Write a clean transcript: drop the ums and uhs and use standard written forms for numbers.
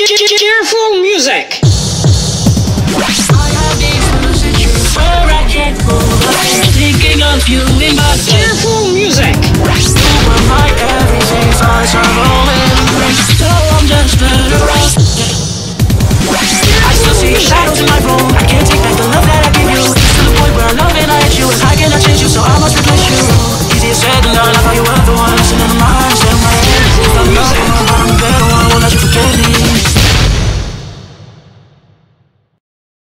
Cheerful music. I have these illusions where I can't move. I'm thinking of you in my bed. Cheerful music. You were my everything, eyes are rolling. So I'm just better off. I still see your shadows in my room. I can't take back the love that I give you. It's to the point where I love and I hate you. And I cannot change you, so I must replace you. Easier said than done. I thought you were